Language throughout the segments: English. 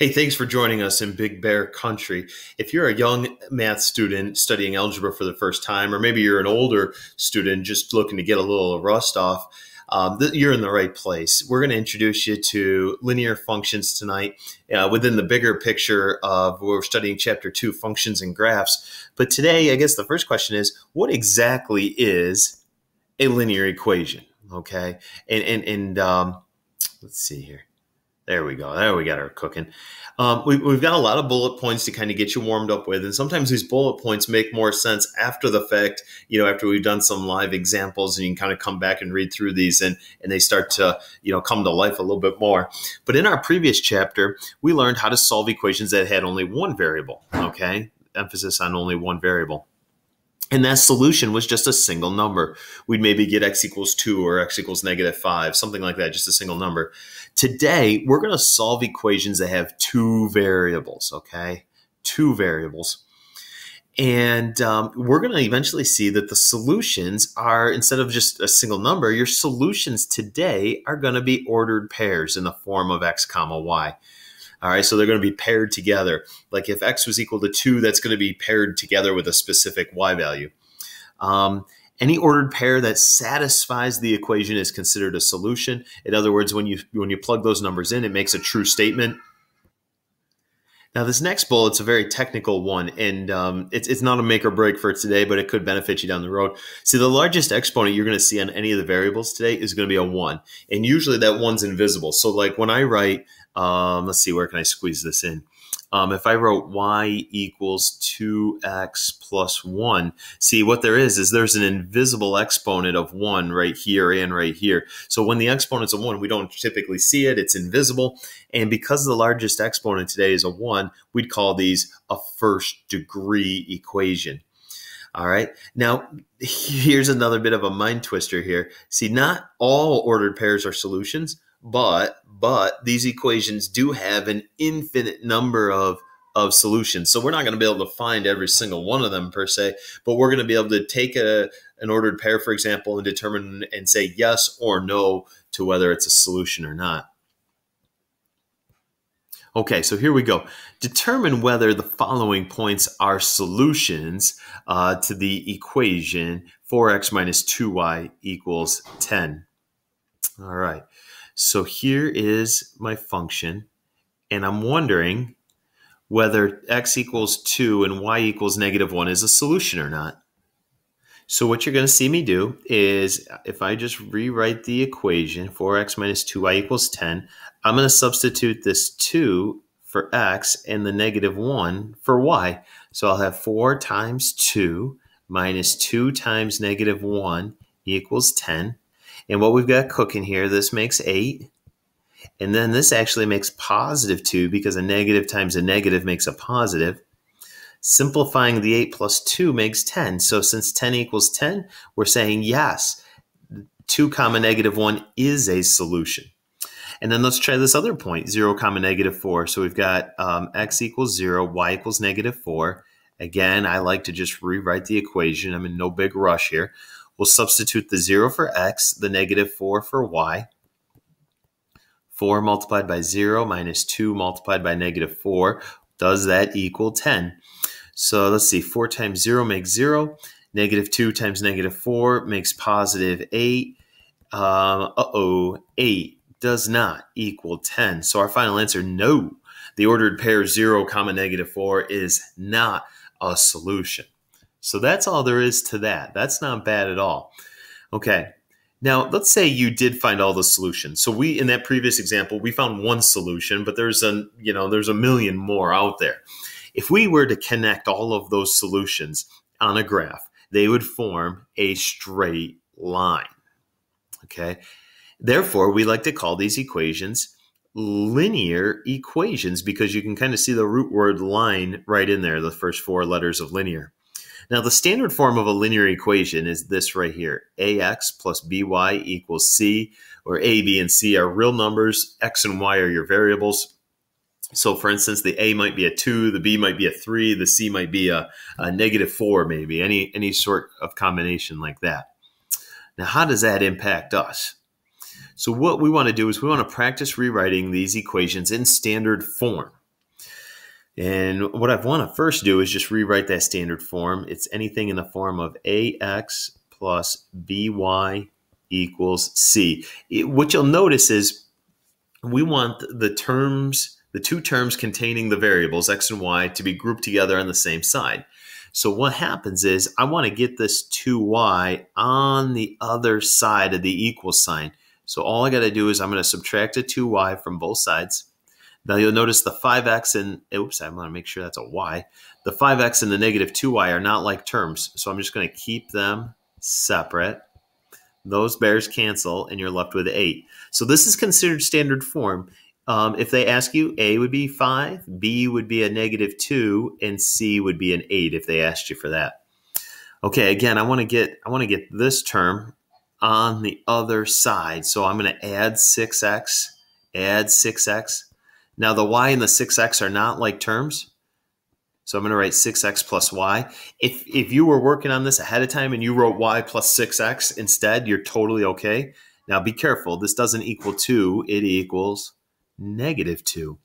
Hey, thanks for joining us in Big Bear Country. If you're a young math student studying algebra for the first time, or maybe you're an older student just looking to get a little rust off, you're in the right place. We're going to introduce you to linear functions tonight within the bigger picture of we're studying Chapter 2, Functions and Graphs. But today, I guess the first question is, what exactly is a linear equation? Okay, and let's see here. There we go. There we got her cooking. We've got a lot of bullet points to kind of get you warmed up with. And sometimes these bullet points make more sense after the fact, you know, after we've done some live examples, and you can kind of come back and read through these and they start to, you know, come to life a little bit more. But in our previous chapter, we learned how to solve equations that had only one variable. Okay. Emphasis on only one variable. And that solution was just a single number. We'd maybe get x equals 2 or x equals -5, something like that, just a single number. Today, we're going to solve equations that have two variables, okay? Two variables. And we're going to eventually see that the solutions are, instead of just a single number, your solutions today are going to be ordered pairs in the form of x comma y. All right, so they're going to be paired together. Like if x was equal to 2, that's going to be paired together with a specific y value. Any ordered pair that satisfies the equation is considered a solution. In other words, when you plug those numbers in, it makes a true statement. Now, this next bullet's a very technical one, and it's not a make or break for today, but it could benefit you down the road. See, the largest exponent you're going to see on any of the variables today is going to be a 1, and usually that 1's invisible. So like when I write, let's see, where can I squeeze this in? If I wrote y equals 2x plus 1, see what there is there's an invisible exponent of 1 right here and right here. So when the exponent's a 1, we don't typically see it. It's invisible. And because the largest exponent today is a 1, we'd call these a first degree equation. All right. Now, here's another bit of a mind twister here. See, not all ordered pairs are solutions. But these equations do have an infinite number of solutions. So we're not going to be able to find every single one of them per se, but we're going to be able to take an ordered pair, for example, and determine and say yes or no to whether it's a solution or not. Okay, so here we go. Determine whether the following points are solutions to the equation 4x minus 2y equals 10. All right. So here is my function, and I'm wondering whether x equals 2 and y equals -1 is a solution or not. So what you're going to see me do is, if I just rewrite the equation, 4x minus 2y equals 10, I'm going to substitute this 2 for x and the -1 for y. So I'll have 4 times 2 minus 2 times -1 equals 10. And what we've got cooking here, this makes 8. And then this actually makes positive 2 because a negative times a negative makes a positive. Simplifying the 8 plus 2 makes 10. So since 10 equals 10, we're saying yes, 2 comma -1 is a solution. And then let's try this other point, 0 comma -4. So we've got x equals 0, y equals -4. Again, I like to just rewrite the equation. I'm in no big rush here. We'll substitute the 0 for x, the -4 for y. 4 multiplied by 0 minus 2 multiplied by -4. Does that equal 10? So let's see, 4 times 0 makes 0. -2 times -4 makes positive 8. 8 does not equal 10. So our final answer, no. The ordered pair 0 comma -4 is not a solution. So that's all there is to that. That's not bad at all. Okay, now let's say you did find all the solutions. So we, in that previous example, we found one solution, but there's a million more out there. If we were to connect all of those solutions on a graph, they would form a straight line. Okay, therefore we like to call these equations linear equations because you can kind of see the root word line right in there, the first 4 letters of linear. Now, the standard form of a linear equation is this right here, ax plus by equals c, or a, b, and c are real numbers, x and y are your variables. So, for instance, the a might be a 2, the b might be a 3, the c might be a -4 maybe, any sort of combination like that. Now, how does that impact us? So what we want to do is we want to practice rewriting these equations in standard form. And what I want to first do is just rewrite that standard form. It's anything in the form of ax plus by equals c. What you'll notice is we want the terms, the two terms containing the variables x and y, to be grouped together on the same side. So what happens is I want to get this 2y on the other side of the equal sign. So all I got to do is I'm going to subtract a 2y from both sides. Now you'll notice the 5x and, oops, I want to make sure that's a y. The 5x and the negative 2y are not like terms. So I'm just going to keep them separate. Those bears cancel and you're left with 8. So this is considered standard form. If they ask you, A would be 5, B would be a negative 2, and C would be an 8 if they asked you for that. Okay, again, I want to get this term on the other side. So I'm going to add 6x, add 6x. Now the y and the 6x are not like terms. So I'm going to write 6x plus y. If you were working on this ahead of time and you wrote y plus 6x instead, you're totally okay. Now be careful. This doesn't equal 2. It equals negative 2.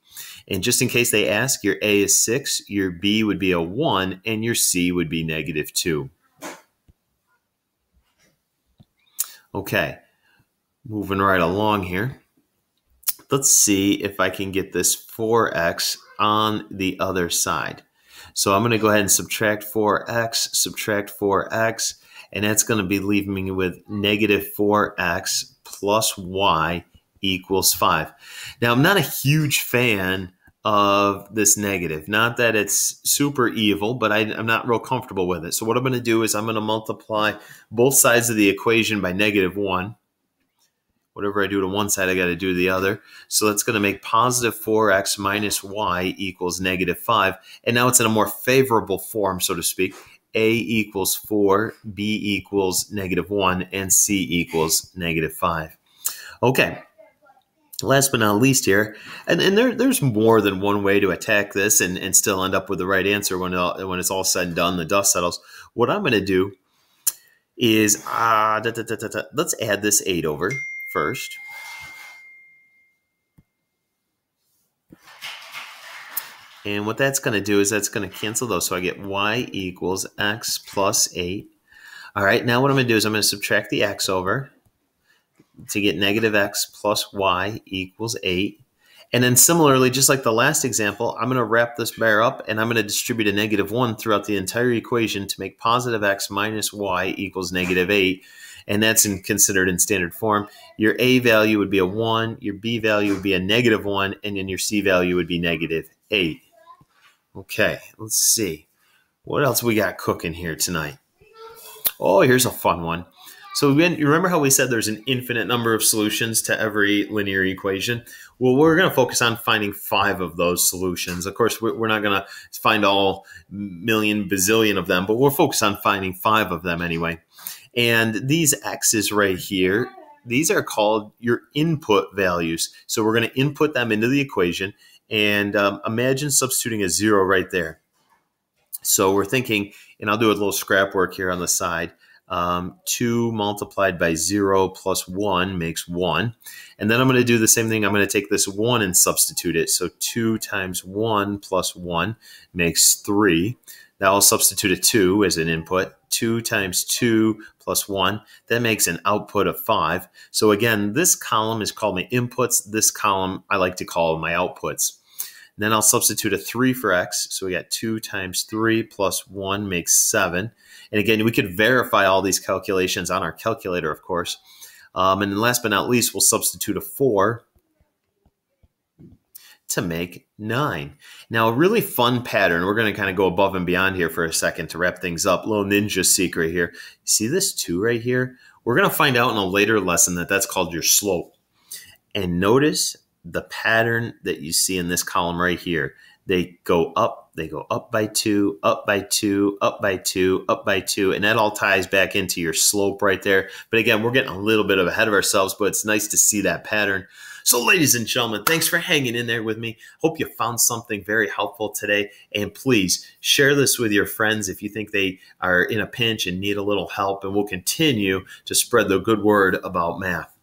And just in case they ask, your a is 6, your b would be a 1, and your c would be negative 2. Okay, moving right along here. Let's see if I can get this 4x on the other side. So I'm going to go ahead and subtract 4x, subtract 4x, and that's going to be leaving me with negative 4x plus y equals 5. Now, I'm not a huge fan of this negative. Not that it's super evil, but I'm not real comfortable with it. So what I'm going to do is I'm going to multiply both sides of the equation by negative 1. Whatever I do to one side, I got to do to the other. So that's going to make positive 4x minus y equals negative 5. And now it's in a more favorable form, so to speak. A equals 4, B equals negative 1, and C equals negative 5. Okay, last but not least here, and there's more than one way to attack this and still end up with the right answer when it's all said and done, the dust settles. What I'm going to do is, let's add this 8 over first. And what that's going to do is that's going to cancel those. So I get y equals x plus 8. All right, now what I'm going to do is I'm going to subtract the x over to get negative x plus y equals 8. And then similarly, just like the last example, I'm going to wrap this bear up and I'm going to distribute a negative 1 throughout the entire equation to make positive x minus y equals negative 8. And that's considered in standard form. Your a value would be a 1, your b value would be a negative 1, and then your c value would be negative 8. Okay, let's see. What else we got cooking here tonight? Oh, here's a fun one. So you remember how we said there's an infinite number of solutions to every linear equation? Well, we're going to focus on finding 5 of those solutions. Of course, we're not going to find all million, bazillion of them, but we'll focus on finding 5 of them anyway. And these x's right here, these are called your input values. So we're going to input them into the equation. And imagine substituting a 0 right there. So we're thinking, and I'll do a little scrap work here on the side. 2 multiplied by 0 plus 1 makes 1. And then I'm going to do the same thing. I'm going to take this 1 and substitute it. So 2 times 1 plus 1 makes 3. Now I'll substitute a 2 as an input. 2 times 2 plus 1, that makes an output of 5. So again, this column is called my inputs. This column I like to call my outputs. And then I'll substitute a 3 for x. So we got 2 times 3 plus 1 makes 7. And again, we could verify all these calculations on our calculator, of course. And then last but not least, we'll substitute a 4 to make 9. Now, a really fun pattern. We're going to kind of go above and beyond here for a second to wrap things up. Little ninja secret here. See this 2 right here? We're going to find out in a later lesson that that's called your slope. And notice the pattern that you see in this column right here. They go up by 2, up by 2, up by 2, up by 2, and that all ties back into your slope right there. But again, we're getting a little bit ahead of ourselves, but it's nice to see that pattern. So ladies and gentlemen, thanks for hanging in there with me. Hope you found something very helpful today. And please share this with your friends if you think they are in a pinch and need a little help, and we'll continue to spread the good word about math.